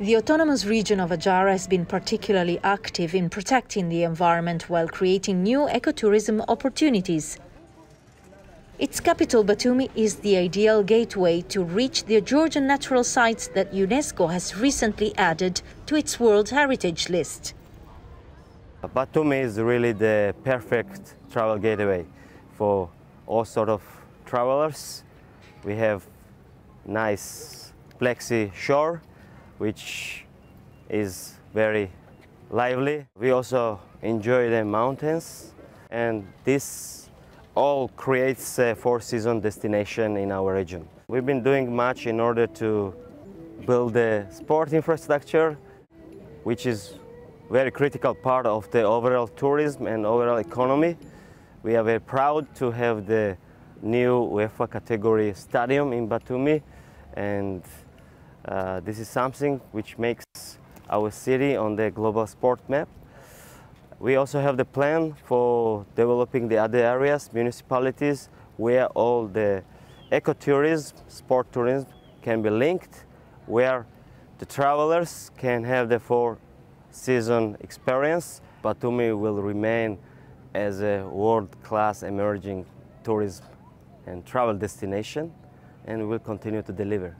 The autonomous region of Ajara has been particularly active in protecting the environment while creating new ecotourism opportunities. Its capital, Batumi, is the ideal gateway to reach the Georgian natural sites that UNESCO has recently added to its World Heritage List. Batumi is really the perfect travel gateway for all sorts of travelers. We have nice plexi shore, which is very lively. We also enjoy the mountains, and this all creates a four-season destination in our region. We've been doing much in order to build the sport infrastructure, which is a very critical part of the overall tourism and overall economy. We are very proud to have the new UEFA category stadium in Batumi, and this is something which makes our city on the global sport map. We also have the plan for developing the other areas, municipalities, where all the ecotourism, sport tourism can be linked, where the travelers can have the four-season experience. Batumi will remain as a world-class emerging tourism and travel destination, and will continue to deliver.